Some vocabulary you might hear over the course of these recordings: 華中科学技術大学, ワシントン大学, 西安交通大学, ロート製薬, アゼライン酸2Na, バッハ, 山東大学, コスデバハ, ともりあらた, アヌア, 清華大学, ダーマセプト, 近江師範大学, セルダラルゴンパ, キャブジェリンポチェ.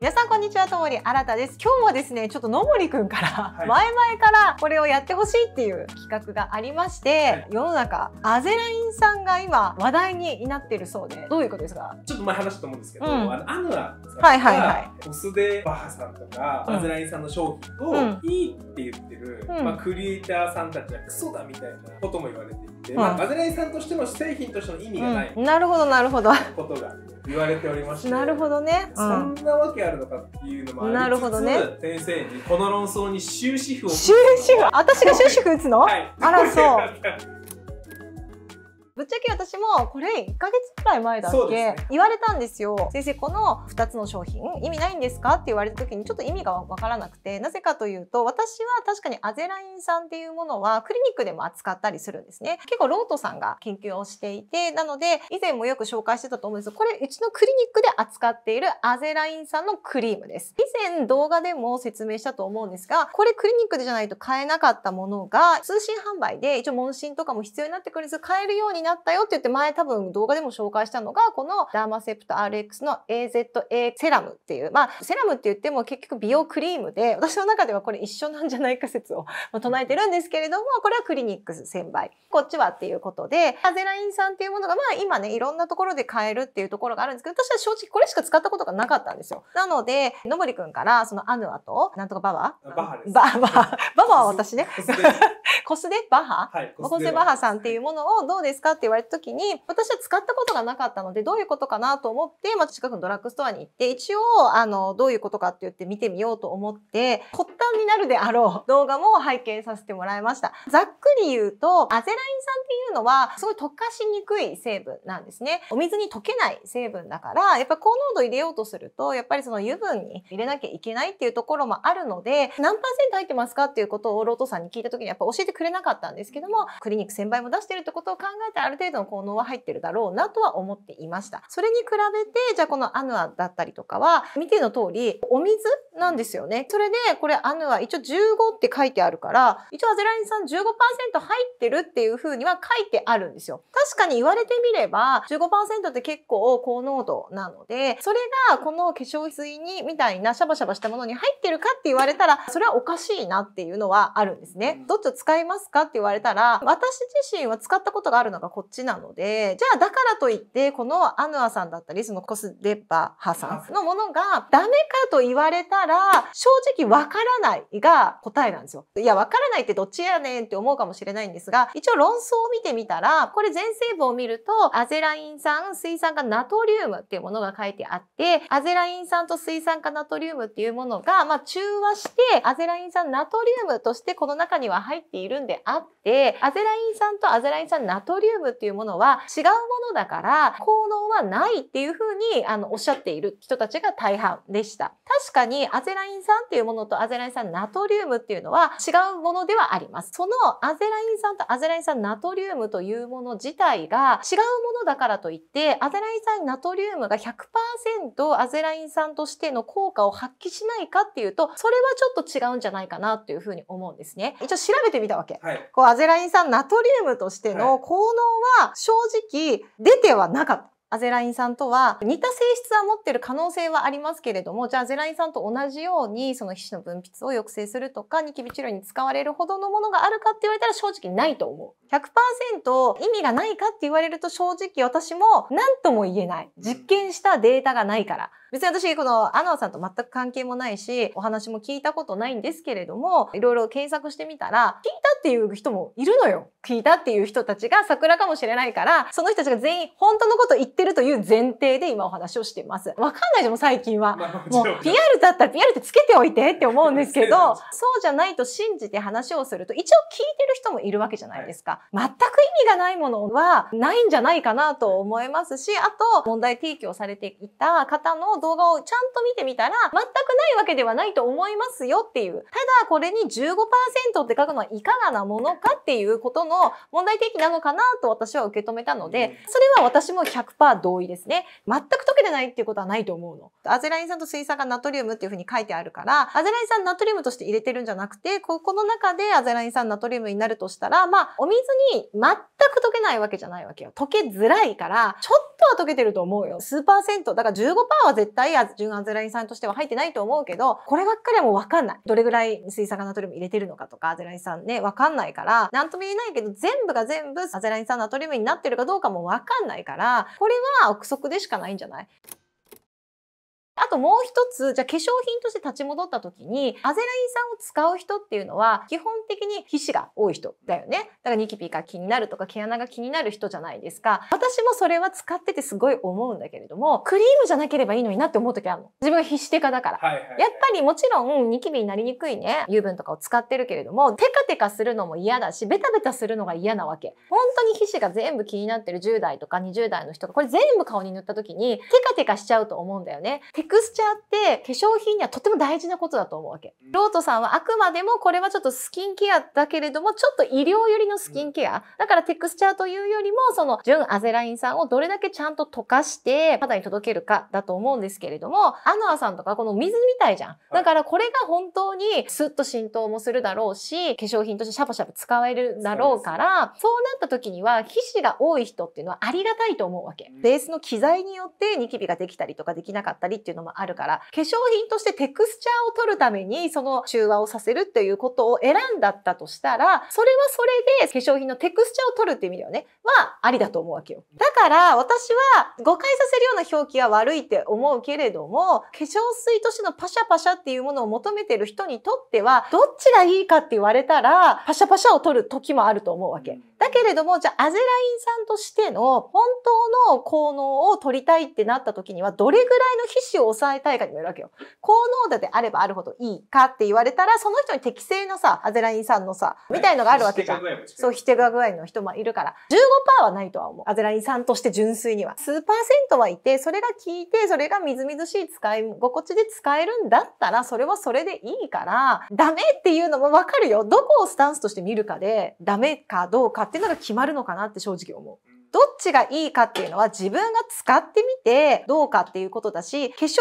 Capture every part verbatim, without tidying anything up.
皆さんこんにちは、ともりあらたです。今日もですね、ちょっとのもりくんから、前々からこれをやってほしいっていう企画がありまして、はい、世の中、アゼライン酸が今話題になってるそうで、どういうことですか？ちょっと前話したと思うんですけど、うん、あのアヌアさんがお酢でバッハさんとか、うん、アゼライン酸の商品をいいって言ってる、うん、まあ、クリエイターさんたちはクソだみたいなことも言われていて、うん、まあ、アゼライン酸としての製品としての意味がない、うん、なるほどなるほどことが言われておりまして、なるほどね、うん、そんなわけあるのかっていうのもありつつ、なるほどね、先生にこの論争に終止符を打つ。終止符、私が終止符打つの？はい、あらそう。ぶっちゃけ私もこれいっかげつくらい前だっけ言われたんですよ。先生、このふたつの商品意味ないんですかって言われた時にちょっと意味がわからなくて、なぜかというと私は確かにアゼライン酸っていうものはクリニックでも扱ったりするんですね。結構ロートさんが研究をしていて、なので以前もよく紹介してたと思うんですけど、これうちのクリニックで扱っているアゼライン酸のクリームです。以前動画でも説明したと思うんですが、これクリニックでじゃないと買えなかったものが通信販売で一応問診とかも必要になってくるんですが、買えるようにななったよって言って、前多分動画でも紹介したのがこのダーマセプト アールエックス の エーゼットエー セラムっていう、まあセラムって言っても結局美容クリームで、私の中ではこれ一緒なんじゃないか説を唱えてるんですけれども、これはクリニック専売、こっちはっていうことで、アゼライン酸っていうものがまあ今ね、いろんなところで買えるっていうところがあるんですけど、私は正直これしか使ったことがなかったんですよ。なのでのぼりくんからそのアヌアとなんとかバババハです。ババババは私ねコスデバハ、はい、コスデバハさんっていうものをどうですかって言われた時に、私は使ったことがなかったのでどういうことかなと思って、まあ、近くのドラッグストアに行って一応あのどういうことかって言って見てみようと思って、発端になるであろう動画も拝見させてもらいました。ざっくり言うと、アゼライン酸っていうのはすごい溶かしにくい成分なんですね。お水に溶けない成分だから、やっぱ高濃度入れようとするとやっぱりその油分に入れなきゃいけないっていうところもあるので、何パーセント入ってますかっていうことをロートさんに聞いた時にやっぱ教えてくれなかったんですけども、クリニックせんばいも出してるってことを考えたらある程度の効能は入ってるだろうなとは思っていました。それに比べて、じゃあこのアヌアだったりとかは見ての通りお水なんですよね。それでこれアヌア一応じゅうごって書いてあるから、一応アゼライン酸 じゅうごパーセント 入ってるっていう風には書いてあるんですよ。確かに言われてみれば じゅうごパーセント って結構高濃度なので、それがこの化粧水にみたいなシャバシャバしたものに入ってるかって言われたら、それはおかしいなっていうのはあるんですね。どっちを使いますかって言われたら、私自身は使ったことがあるのがこっちなので、じゃあだからといってこのアヌアさんだったりそのコスデバハさんのものがダメかと言われたら、正直わからないが答えなんですよ。いや、わからないってどっちやねんって思うかもしれないんですが、一応論争を見てみたら、これ全成分を見るとアゼライン酸、水酸化ナトリウムっていうものが書いてあって、アゼライン酸と水酸化ナトリウムっていうものがまあ中和して、アゼライン酸ナトリウムとしてこの中には入っているんであって、アゼライン酸とアゼライン酸ナトリウムっていうものは違うものだから効能はないっていうふうにあのおっしゃっている人たちが大半でした。確かにアゼライン酸っていうものとアゼライン酸ナトリウムっていうのは違うものではあります。そのアゼライン酸とアゼライン酸ナトリウムというもの自体が違うものだからといって、アゼライン酸ナトリウムが ひゃくパーセント アゼライン酸としての効果を発揮しないかっていうと、それはちょっと違うんじゃないかなっていうふうに思うんですね。一応調べてみたわけ、はい、こうアゼライン酸ナトリウムとしての効能は正直出てはなかった。アゼライン酸とは似た性質は持ってる可能性はありますけれども、じゃあアゼライン酸と同じようにその皮脂の分泌を抑制するとかニキビ治療に使われるほどのものがあるかって言われたら正直ないと思う。 ひゃくパーセント 意味がないかって言われると、正直私も何とも言えない。実験したデータがないから。別に私このアヌアさんと全く関係もないし、お話も聞いたことないんですけれども、いろいろ検索してみたら、聞いたっていう人もいるのよ。聞いたっていう人たちが桜かもしれないから、その人たちが全員本当のこと言ってるという前提で今お話をしてます。わかんないでも最近は、まあ、もう ピーアール だったら ピーアール ってつけておいてって思うんですけどそうじゃないと信じて話をすると、一応聞いてる人もいるわけじゃないですか、はい、全く意味がないものはないんじゃないかなと思いますし、あと問題提起をされていた方の動画をちゃんと見てみたら、全くないわけではないと思いますよっていう。ただこれに じゅうごパーセント って書くのはいかがなものかっていうことの問題提起なのかなと私は受け止めたので、それは私も ひゃくパーセント 同意ですね。全く溶けてないっていうことはないと思うの。アゼライン酸と水酸化ナトリウムっていうふうに書いてあるから、アゼライン酸ナトリウムとして入れてるんじゃなくて、ここの中でアゼライン酸ナトリウムになるとしたら、まあお水に全く溶けないわけじゃないわけよ。溶けづらいからちょっとは溶けてると思うよ。数パーセントだから じゅうごパーセント は絶絶対純アゼラニン酸としては入ってないと思うけど、こればっかりはもう分かんない。どれぐらい水酸化ナトリウム入れてるのかとかアゼラニン酸ね、分かんないから何とも言えないけど、全部が全部アゼラニン酸ナトリウムになってるかどうかも分かんないから、これは憶測でしかないんじゃない？あともう一つ、じゃあ化粧品として立ち戻った時に、アゼラニン酸を使う人っていうのは、基本的に皮脂が多い人だよね。だからニキビが気になるとか、毛穴が気になる人じゃないですか。私もそれは使っててすごい思うんだけれども、クリームじゃなければいいのになって思う時あるの。自分は皮脂テカだから。やっぱりもちろん、ニキビになりにくいね、油分とかを使ってるけれども、テカテカするのも嫌だし、ベタベタするのが嫌なわけ。本当に皮脂が全部気になってるじゅう代とかにじゅう代の人が、これ全部顔に塗った時に、テカテカしちゃうと思うんだよね。テクスチャーって化粧品にはとても大事なことだと思うわけ。ロートさんはあくまでもこれはちょっとスキンケアだけれども、ちょっと医療寄りのスキンケア。だからテクスチャーというよりも、その純アゼラニン酸をどれだけちゃんと溶かして肌に届けるかだと思うんですけれども、アノアさんとかこの水みたいじゃん。だからこれが本当にスッと浸透もするだろうし、化粧品としてシャバシャバ使えるだろうから、そうなった時には皮脂が多い人っていうのはありがたいと思うわけ。ベースの機材によってニキビができたりとかできなかったりっていうのもあるから、化粧品としてテクスチャーを取るためにその中和をさせるっていうことを選んだったとしたら、それはそれで化粧品のテクスチャーを取るっていう意味ではね、はありだと思うわけよ。だから私は誤解させるような表記は悪いって思うけれども、化粧水としてのパシャパシャっていうものを求めてる人にとっては、どっちがいいかって言われたらパシャパシャを取る時もあると思うわけ。だけれども、じゃあアゼライン酸としての本当の効能を取りたいってなった時には、どれぐらいの皮脂を抑えたいかにもよるわけよ。高濃度であればあるほどいいかって言われたら、その人に適正なさ、アゼラニン酸のさ、みたいのがあるわけじゃん。そう、ひてが具合の人もいるから、じゅうごパーセント はないとは思う。アゼラニン酸として純粋には。数パーセントはいて、それが効いて、それがみずみずしい使い心地で使えるんだったら、それはそれでいいから、ダメっていうのもわかるよ。どこをスタンスとして見るかで、ダメかどうかっていうのが決まるのかなって正直思う。どっちがいいかっていうのは自分が使ってみてどうかっていうことだし、化粧品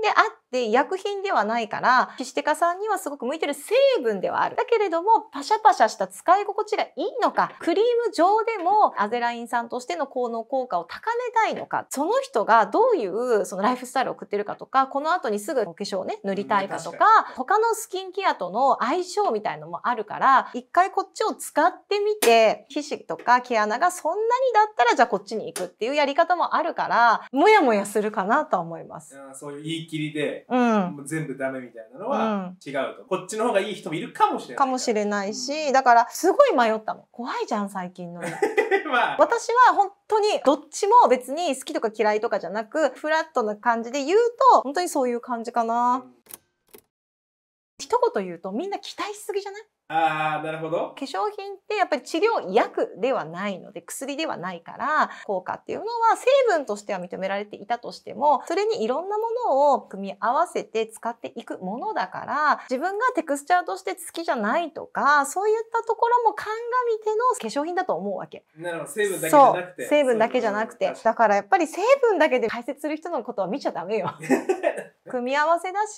であって医薬品ではないから、皮脂テカさんにはすごく向いてる成分ではある。だけれどもパシャパシャした使い心地がいいのか、クリーム上でもアゼライン酸としての効能効果を高めたいのか、その人がどういうそのライフスタイルを送ってるかとか、この後にすぐお化粧をね塗りたいかとか、他のスキンケアとの相性みたいのもあるから、一回こっちを使ってみて、皮脂とか毛穴がそんなにだったらじゃあこっちに行くっていうやり方もあるから、もやもやするかなとは思います。そういう言い切りで、うん、もう全部ダメみたいなのは違うと、うん、こっちの方がいい人もいるかもしれないかもしれないし、うん、だからすごい迷ったの。怖いじゃん最近の、まあ、私は本当にどっちも別に好きとか嫌いとかじゃなく、フラットな感じで言うと本当にそういう感じかな、うん、一言言うとみんな期待しすぎじゃない？ああ、なるほど。化粧品ってやっぱり治療薬ではないので、薬ではないから、効果っていうのは成分としては認められていたとしても、それにいろんなものを組み合わせて使っていくものだから、自分がテクスチャーとして好きじゃないとか、そういったところも鑑みての化粧品だと思うわけ。なるほど、成分だけじゃなくて。そう、成分だけじゃなくて。だからやっぱり成分だけで解説する人のことは見ちゃダメよ。組み合わせだし、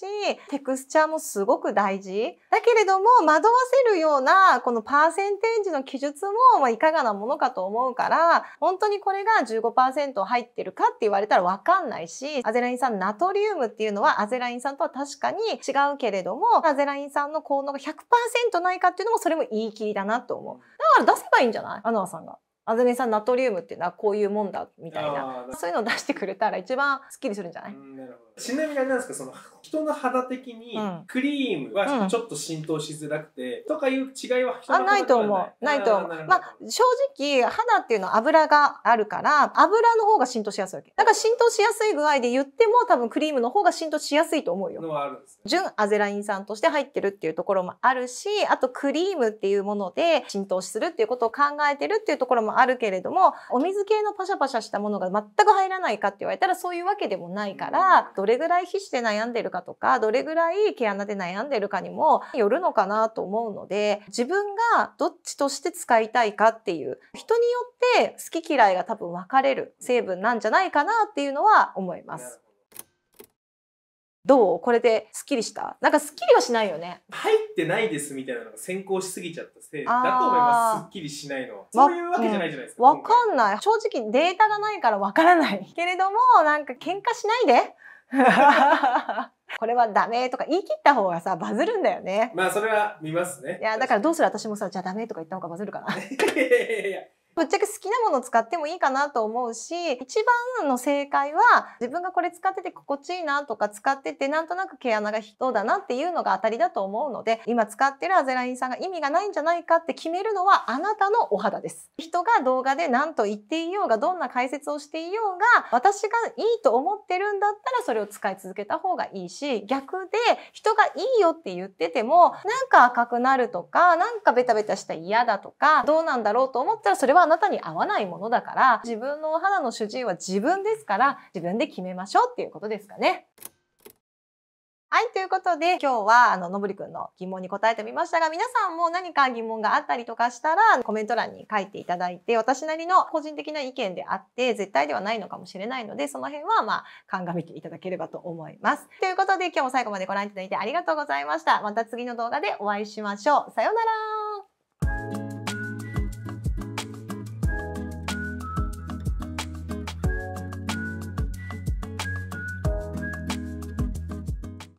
テクスチャーもすごく大事。だけれども、惑わせるような、このパーセンテージの記述も、まあ、いかがなものかと思うから、本当にこれが じゅうごパーセント 入ってるかって言われたらわかんないし、アゼラニン酸ナトリウムっていうのは、アゼラニン酸とは確かに違うけれども、アゼラニン酸の効能が ひゃくパーセント ないかっていうのも、それも言い切りだなと思う。だから出せばいいんじゃない？アノアさんが。アゼラニン酸ナトリウムっていうのはこういうもんだみたいな、そういうのを出してくれたら一番すっきりするんじゃない？なるほど。ちなみにあれなんですか、その人の肌的にクリームはちょっと浸透しづらくて、うん、とかいう違いは人の肌ではない？あ、ないと思う。ないと思う。まあ正直肌っていうのは油があるから、油の方が浸透しやすいわけ。だから浸透しやすい具合で言っても多分クリームの方が浸透しやすいと思うよ。のはあるんです。純アゼラニン酸として入ってるっていうところもあるし、あとクリームっていうもので浸透するっていうことを考えてるっていうところもあるけれども、お水系のパシャパシャしたものが全く入らないかって言われたらそういうわけでもないから、どれぐらい皮脂で悩んでるかとか、どれぐらい毛穴で悩んでるかにもよるのかなと思うので、自分がどっちとして使いたいかっていう、人によって好き嫌いが多分分かれる成分なんじゃないかなっていうのは思います。どう？これでスッキリした？なんかスッキリはしないよね。入ってないですみたいなのが先行しすぎちゃったせいだと思います。スッキリしないのは。そういうわけじゃないじゃないですか。わ、うん、かんない。正直データがないからわからない。けれども、なんか喧嘩しないでこれはダメとか言い切った方がさ、バズるんだよね。まあそれは見ますね。いやだからどうする、私もさ、じゃあダメとか言った方がバズるかな。ぶっちゃけ好きなものを使ってもいいかなと思うし、一番の正解は自分がこれ使ってて心地いいなとか、使っててなんとなく毛穴が人だなっていうのが当たりだと思うので、今使ってるアゼラニンさんが意味がないんじゃないかって決めるのはあなたのお肌です。人が動画で何と言っていようが、どんな解説をしていようが、私がいいと思ってるんだったらそれを使い続けた方がいいし、逆で人がいいよって言ってても、なんか赤くなるとか、なんかベタベタしたら嫌だとか、どうなんだろうと思ったらそれはあなたに合わないものだから、自分のお肌の主治医は自分ですから、自分で決めましょうっていうことですかね。はい、ということで今日はあののぶりくんの疑問に答えてみましたが、皆さんも何か疑問があったりとかしたらコメント欄に書いていただいて、私なりの個人的な意見であって絶対ではないのかもしれないので、その辺はまあ鑑みていただければと思います。ということで今日も最後までご覧いただいてありがとうございました。また次の動画でお会いしましょう。さようなら。